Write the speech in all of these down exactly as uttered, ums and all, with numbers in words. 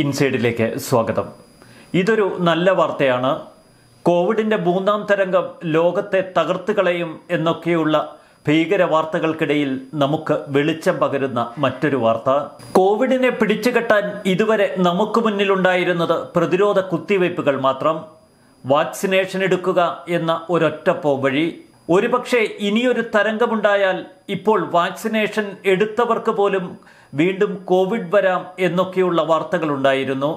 ഇൻസൈഡിലേക്ക് സ്വാഗതം. ഇതൊരു നല്ല വാർത്തയാണ്. കോവിഡിൻ്റെ മൂന്നാം തരംഗം ലോകത്തെ തകർത്ത് കളയും എന്നൊക്കെയുള്ള ഭീകര വാർത്തകൾക്കിടയിൽ നമുക്ക് വെളിച്ചം പകരുന്ന മറ്റൊരു വാർത്ത. കോവിഡിനെ പിടിച്ചുകെട്ടാൻ ഇതുവരെ നമുക്ക് മുന്നിലുണ്ടായിരുന്നത് പ്രതിരോധ കുത്തിവയ്പ്പുകൾ മാത്രം. വാക്സിനേഷൻ എടുക്കുക എന്ന ഒരൊറ്റ പോംവഴി. ഒരുപക്ഷെ ഇനിയൊരു തരംഗമുണ്ടായാൽ ഇപ്പോൾ വാക്സിനേഷൻ എടുത്തവർക്ക് പോലും വീണ്ടും കോവിഡ് വരാം എന്നൊക്കെയുള്ള വാർത്തകളുണ്ടായിരുന്നു.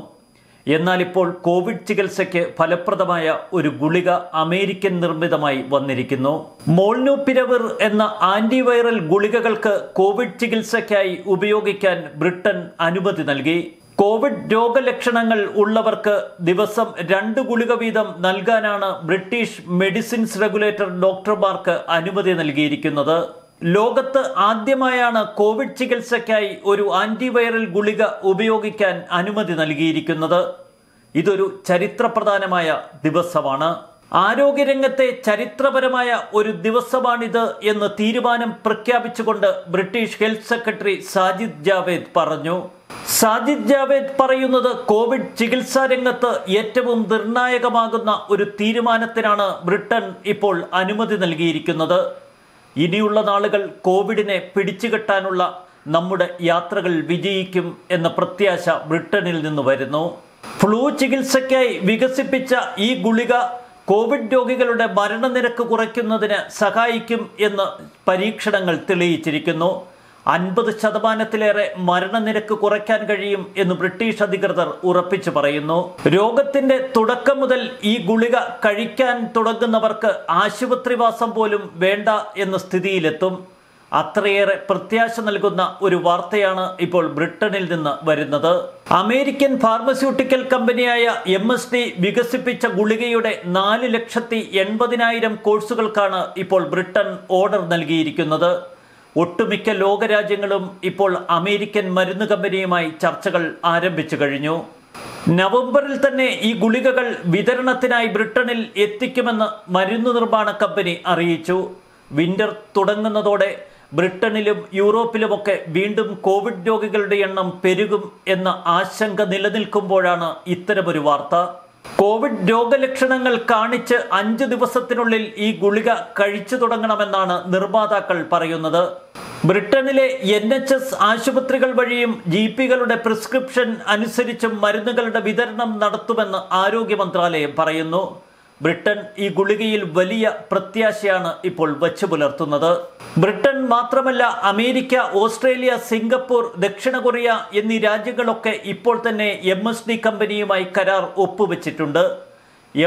എന്നാൽ ഇപ്പോൾ കോവിഡ് ചികിത്സയ്ക്ക് ഫലപ്രദമായ ഒരു ഗുളിക അമേരിക്കൻ നിർമ്മിതമായി വന്നിരിക്കുന്നു. മോൾനുപിരവിർ എന്ന ആന്റിവൈറൽ ഗുളികകൾക്ക് കോവിഡ് ചികിത്സയ്ക്കായി ഉപയോഗിക്കാൻ ബ്രിട്ടൻ അനുമതി നൽകി. കോവിഡ് രോഗലക്ഷണങ്ങൾ ഉള്ളവർക്ക് ദിവസം രണ്ട് ഗുളിക വീതം നൽകാനാണ് ബ്രിട്ടീഷ് മെഡിസിൻസ് റെഗുലേറ്റർ ഡോക്ടർമാർക്ക് അനുമതി നൽകിയിരിക്കുന്നത്. ലോകത്ത് ആദ്യമായാണ് കോവിഡ് ചികിത്സയ്ക്കായി ഒരു ആന്റിവൈറൽ ഗുളിക ഉപയോഗിക്കാൻ അനുമതി നൽകിയിരിക്കുന്നത്. ഇതൊരു ചരിത്രപ്രധാനമായ ദിവസമാണ്. ആരോഗ്യരംഗത്തെ ചരിത്രപരമായ ഒരു ദിവസമാണിത് എന്ന് തീരുമാനം പ്രഖ്യാപിച്ചുകൊണ്ട് British health secretary Sajid Javid പറഞ്ഞു. സാജിദ് ജാവേദ് പറയുന്നത്, കോവിഡ് ചികിത്സാ രംഗത്ത് ഏറ്റവും നിർണായകമാകുന്ന ഒരു തീരുമാനത്തിനാണ് ബ്രിട്ടൻ ഇപ്പോൾ അനുമതി നൽകിയിരിക്കുന്നത്. ഇനിയുള്ള നാളുകൾ കോവിഡിനെ പിടിച്ചുകെട്ടാനുള്ള നമ്മുടെ യാത്രകൾ വിജയിക്കും എന്ന പ്രത്യാശ ബ്രിട്ടനിൽ നിന്ന് വരുന്നു. ഫ്ലൂ ചികിത്സയ്ക്കായി വികസിപ്പിച്ച ഈ ഗുളിക കോവിഡ് രോഗികളുടെ മരണനിരക്ക് കുറയ്ക്കുന്നതിന് സഹായിക്കും എന്ന് പരീക്ഷണങ്ങൾ തെളിയിച്ചിരിക്കുന്നു. അൻപത് ശതമാനത്തിലേറെ മരണനിരക്ക് കുറയ്ക്കാൻ കഴിയും എന്ന് ബ്രിട്ടീഷ് അധികൃതർ ഉറപ്പിച്ചു പറയുന്നു. രോഗത്തിന്റെ തുടക്കം മുതൽ ഈ ഗുളിക കഴിക്കാൻ തുടങ്ങുന്നവർക്ക് ആശുപത്രിവാസം പോലും വേണ്ട എന്ന സ്ഥിതിയിലെത്തും. അത്രയേറെ പ്രത്യാശ നൽകുന്ന ഒരു വാർത്തയാണ് ഇപ്പോൾ ബ്രിട്ടനിൽ നിന്ന് വരുന്നത്. അമേരിക്കൻ ഫാർമസ്യൂട്ടിക്കൽ കമ്പനിയായ എം എസ് ഡി വികസിപ്പിച്ച ഗുളികയുടെ നാല് ലക്ഷത്തി എൺപതിനായിരം കോഴ്സുകൾക്കാണ് ഇപ്പോൾ ബ്രിട്ടൻ ഓർഡർ നൽകിയിരിക്കുന്നത്. ഒട്ടുമിക്ക ലോകരാജ്യങ്ങളും ഇപ്പോൾ അമേരിക്കൻ മരുന്ന് കമ്പനിയുമായി ചർച്ചകൾ ആരംഭിച്ചു കഴിഞ്ഞു. നവംബറിൽ തന്നെ ഈ ഗുളികകൾ വിതരണത്തിനായി ബ്രിട്ടനിൽ എത്തിക്കുമെന്ന് മരുന്ന് നിർമ്മാണ കമ്പനി അറിയിച്ചു. വിന്റർ തുടങ്ങുന്നതോടെ ബ്രിട്ടനിലും യൂറോപ്പിലുമൊക്കെ വീണ്ടും കോവിഡ് രോഗികളുടെ എണ്ണം പെരുകും എന്ന ആശങ്ക നിലനിൽക്കുമ്പോഴാണ് ഇത്തരമൊരു വാർത്ത. കോവിഡ് രോഗലക്ഷണങ്ങൾ കാണിച്ച് അഞ്ച് ദിവസത്തിനുള്ളിൽ ഈ ഗുളിക കഴിച്ചു തുടങ്ങണമെന്നാണ് നിർമ്മാതാക്കൾ പറയുന്നത്. ബ്രിട്ടനിലെ എൻ എച്ച് എസ് ആശുപത്രികൾ വഴിയും ജി പികളുടെ പ്രിസ്ക്രിപ്ഷൻ അനുസരിച്ചും മരുന്നുകളുടെ വിതരണം നടത്തുമെന്ന് ആരോഗ്യ മന്ത്രാലയം പറയുന്നു. ബ്രിട്ടൻ ഈ ഗുളികയിൽ വലിയ പ്രത്യാശയാണ് ഇപ്പോൾ വച്ചു പുലർത്തുന്നത്. ബ്രിട്ടൻ മാത്രമല്ല, അമേരിക്ക, ഓസ്ട്രേലിയ, സിംഗപ്പൂർ, ദക്ഷിണ കൊറിയ എന്നീ രാജ്യങ്ങളൊക്കെ ഇപ്പോൾ തന്നെ എം എസ് ഡി കമ്പനിയുമായി കരാർ ഒപ്പുവെച്ചിട്ടുണ്ട്.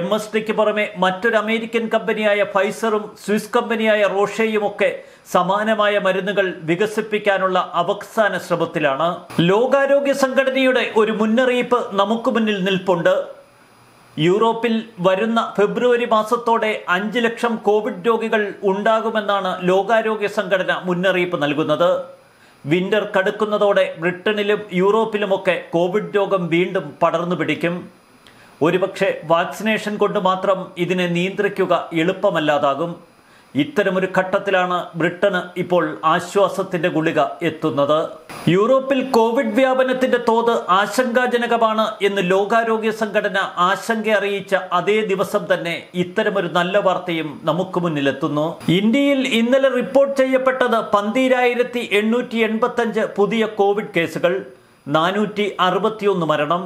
എം എസ് ഡിക്ക് പുറമെ മറ്റൊരു അമേരിക്കൻ കമ്പനിയായ ഫൈസറും സ്വിസ് കമ്പനിയായ റോഷയുമൊക്കെ സമാനമായ മരുന്നുകൾ വികസിപ്പിക്കാനുള്ള അവസാന ശ്രമത്തിലാണ്. ലോകാരോഗ്യ സംഘടനയുടെ ഒരു മുന്നറിയിപ്പ് നമുക്ക് മുന്നിൽ നിൽപ്പുണ്ട്. യൂറോപ്പിൽ വരുന്ന ഫെബ്രുവരി മാസത്തോടെ അഞ്ച് ലക്ഷം കോവിഡ് രോഗികൾ ഉണ്ടാകുമെന്നാണ് ലോകാരോഗ്യ സംഘടന മുന്നറിയിപ്പ് നൽകുന്നത്. വിന്റർ കടുക്കുന്നതോടെ ബ്രിട്ടനിലും യൂറോപ്പിലുമൊക്കെ കോവിഡ് രോഗം വീണ്ടും പടർന്നു പിടിക്കും. ഒരുപക്ഷെ വാക്സിനേഷൻ കൊണ്ട് മാത്രം ഇതിനെ നിയന്ത്രിക്കുക എളുപ്പമല്ലാതാകും. ഇത്തരമൊരു ഘട്ടത്തിലാണ് ബ്രിട്ടന് ഇപ്പോൾ ആശ്വാസത്തിന്റെ ഗുളിക എത്തുന്നത്. യൂറോപ്പിൽ കോവിഡ് വ്യാപനത്തിന്റെ തോത് ആശങ്കാജനകമാണ് എന്ന് ലോകാരോഗ്യ സംഘടന ആശങ്ക അറിയിച്ച അതേ ദിവസം തന്നെ ഇത്തരമൊരു നല്ല വാർത്തയും നമുക്ക് മുന്നിലെത്തുന്നു. ഇന്ത്യയിൽ ഇന്നലെ റിപ്പോർട്ട് ചെയ്യപ്പെട്ടത് പന്തീരായിരത്തി എണ്ണൂറ്റി എൺപത്തി അഞ്ച് പുതിയ കോവിഡ് കേസുകൾ, നാനൂറ്റി അറുപത്തിയൊന്ന് മരണം.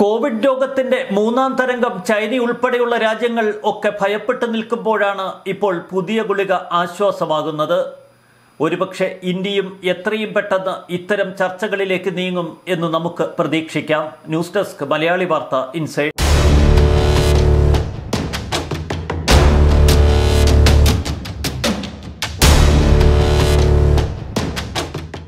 കോവിഡ് രോഗത്തിന്റെ മൂന്നാം തരംഗം ചൈന ഉൾപ്പെടെയുള്ള രാജ്യങ്ങൾ ഒക്കെ ഭയപ്പെട്ടു നിൽക്കുമ്പോഴാണ് ഇപ്പോൾ പുതിയ ഗുളിക ആശ്വാസമാകുന്നത്. ഒരുപക്ഷെ ഇന്ത്യയും എത്രയും പെട്ടെന്ന് ഇത്തരം ചർച്ചകളിലേക്ക് നീങ്ങും എന്ന് നമുക്ക് പ്രതീക്ഷിക്കാം. ന്യൂസ് ഡെസ്ക് മലയാളി വാർത്ത ഇൻസൈറ്റ്.